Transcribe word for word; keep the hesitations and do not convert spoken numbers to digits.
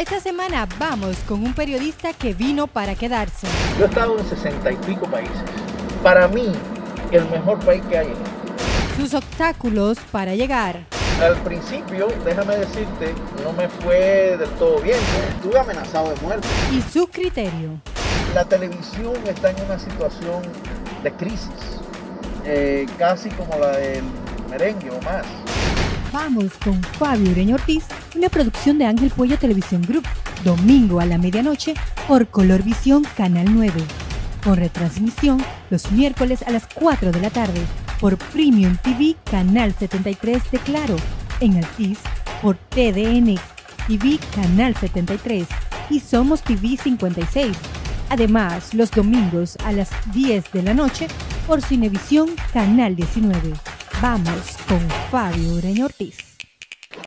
Esta semana vamos con un periodista que vino para quedarse. Yo he estado en sesenta y pico países. Para mí, el mejor país que hay en este. Sus obstáculos para llegar. Al principio, déjame decirte, no me fue del todo bien. Estuve amenazado de muerte. Y su criterio. La televisión está en una situación de crisis, eh, casi como la del merengue o más. Vamos con Fabio Ureña Ortiz, una producción de Ángel Puello Televisión Group, domingo a la medianoche por Colorvisión Canal nueve, con retransmisión los miércoles a las cuatro de la tarde por Premium T V Canal setenta y tres de Claro, en Altis por T D N T V Canal setenta y tres y Somos T V cincuenta y seis. Además, los domingos a las diez de la noche por Cinevisión Canal diecinueve. Vamos con Fabio Ureña Ortiz.